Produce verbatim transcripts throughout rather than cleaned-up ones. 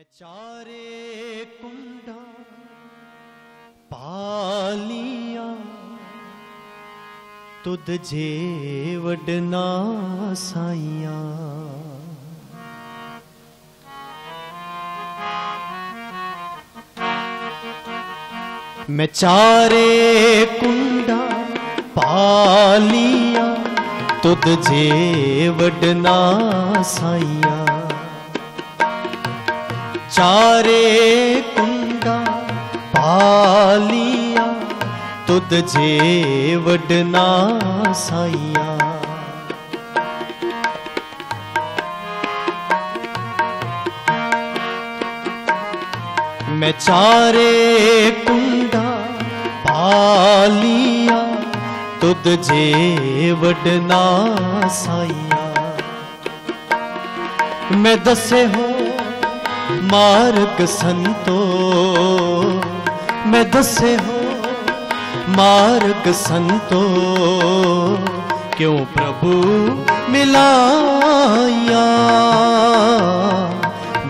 मैं चारे कुंडा पालिया तुझे वडना साइया, मैं चारे कुंडा पालिया तुझे वडना साइया। चारे कुंडा पालिया तुझे वडना साइया। मैं चारे कुंडा पालिया तुझे वडना साइया। मैं दसे हो मार्ग संतो, मैं दसे हो मार्ग संतो क्यों प्रभु मिलाया।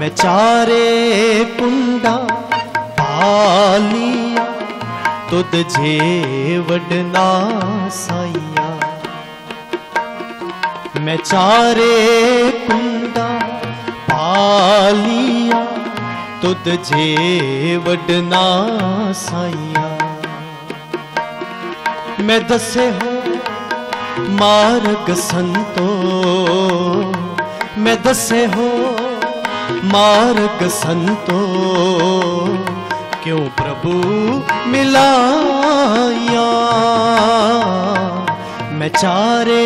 मैं चारे कुंडा पालिया तुझे वडना साइया। मैं चारे कुंडा पालिया तुझे वडना साइया। मैं दसे हो मार्ग संतो, मैं दसे हो मार्ग संतो क्यों प्रभु मिलाया। मैं चारे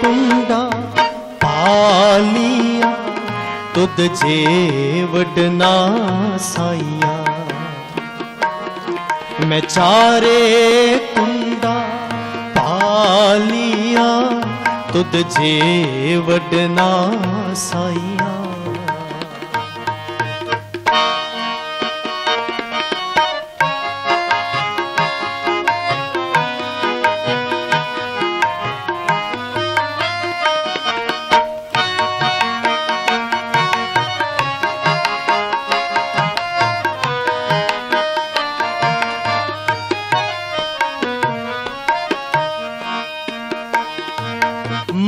कुंडा पालिया तुझे वडना साइया। मैं चारे कुंडा पालिया तुझे वडना साइया।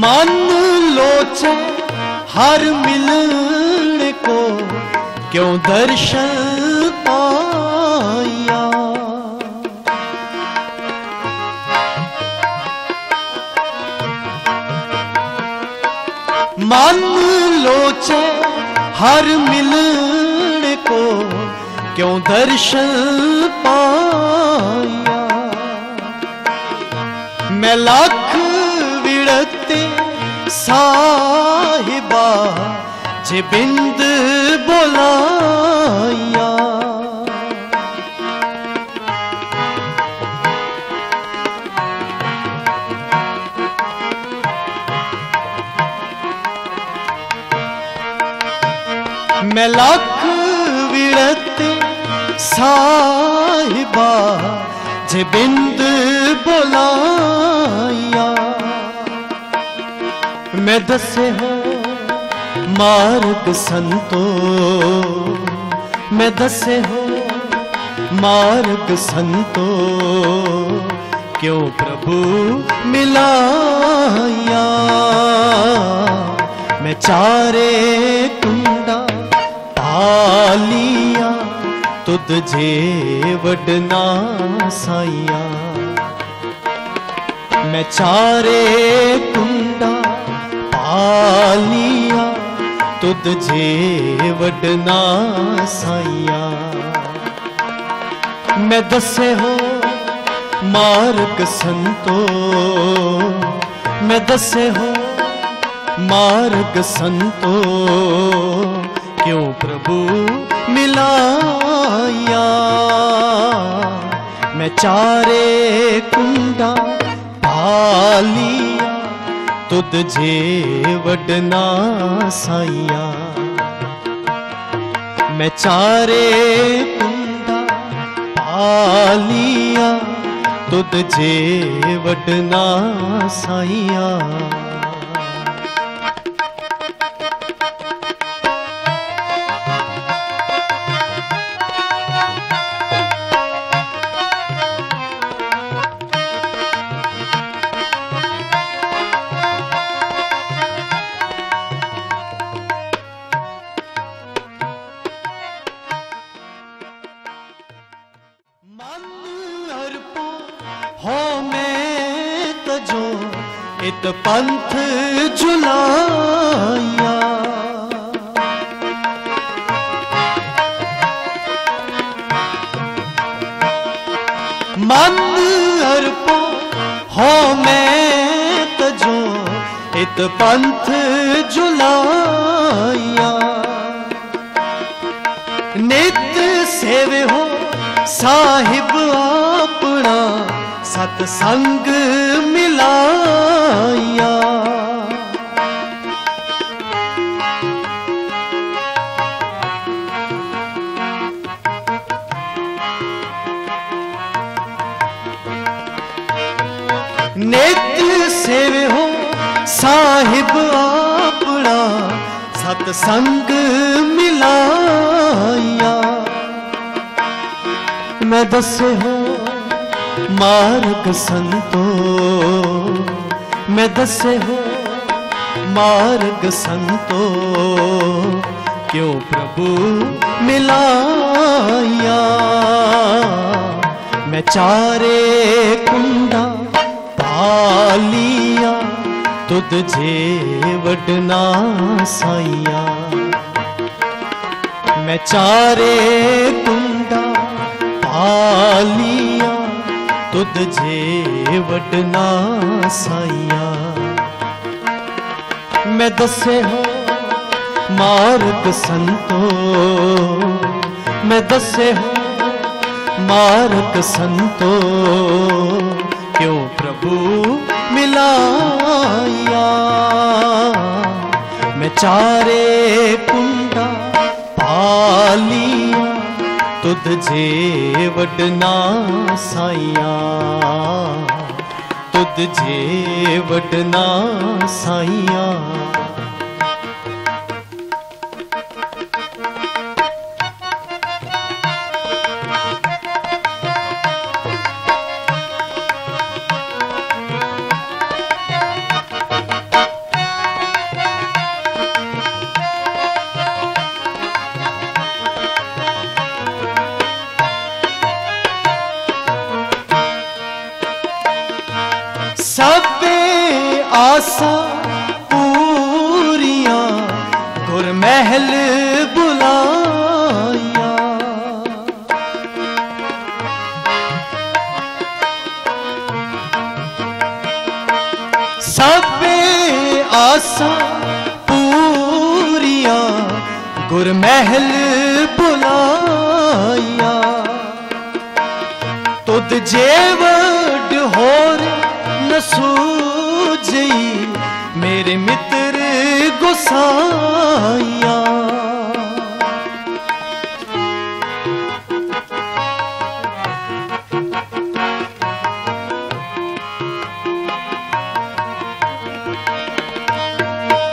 मान लोचे हर मिलने को क्यों दर्शन पाया। मान लोचे हर मिलने को क्यों दर्शन पाया। मैं लाख विरक्ते साहिबा जे बिंद बोलाया। मैं लाख विरक्ते साहिबा जे बिंद बोलाया। मैं दसे हो मार्ग संतो, मैं दसे हो मार्ग संतो क्यों प्रभु मिलाया। मैं चारे कुंडा पालिया तुझे वडना साइया। मैं चारे कुंडा पालिया तुझे वडना साइया। मैं दसे हो मार्ग संतो, मैं दसे हो मार्ग संतो क्यों प्रभु मिलाया। मैं चारे कुंडा पालिया तुझे वडना साइया। मैं चारे कुंडा पालिया तुझे वडना साइया। चित पंथ झुलाया, मन अर्पो हो मैं तजो इत पंथ झुलाया। नित सेवे हो साहिब अपना सतसंग मिलाया। नेत्र सेवे हो साहिब अपना सतसंग मिलाया। मैं दसे हो मार्ग संतो, मैं दसे हो मार्ग संतो क्यों प्रभु मिलाया। मैं चारे कुंडा पालिया तुद जेवट ना साइया। मैं चारे कुंडा पालिया तुद जेवट ना साइया। मैं दसे हो मार्ग संतो, मैं दसे हो मार्ग संतो क्यों प्रभु मिलाया। मैं चारे कुंडा पालिया तुद जेवट ना साइया, तुद जेवट ना साइया। सबे आसा पूरियां गुरमहल बुलाया। सबे आसा पूरियां गुरमहल बुलाया। तुद जेवड हो सूझी मेरे मित्र गोसाइया।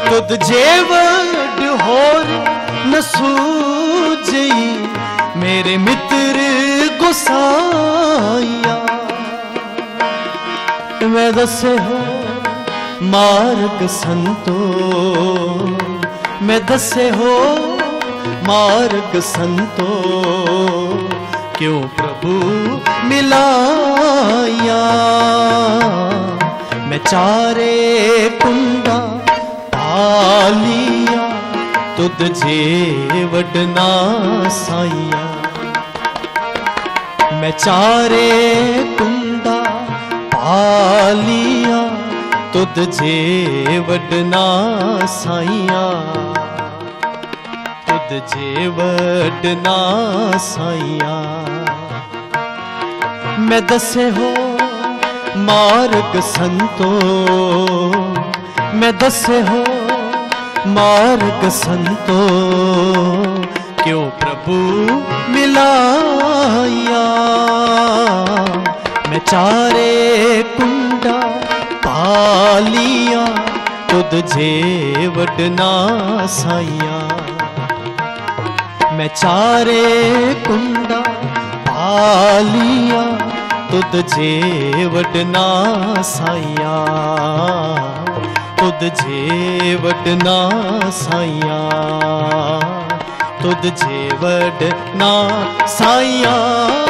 तुद जेवड होर न सूझी मेरे मित्र गोसाइया। मैं दसे हो मार्ग संतो, मैं दसे हो मार्ग संतो क्यों प्रभु मिलाया। मैं चारे कुंडा पालिया तुद जेवट ना साइया। मैं चारे कुंडा आलिया तुद जेवट ना साइया, तुद जेवट ना साइया। मैं दसे हो मार्ग संतो, मैं दसे हो मार्ग संतो क्यों प्रभु मिलाया। मैं चारे कुंडा पालिया तुद जेवट ना साइया। मैं चारे कुंडा पालिया तुद जेवट ना साइया, तुद जेवट ना साइया, तुद जेवट ना साइया।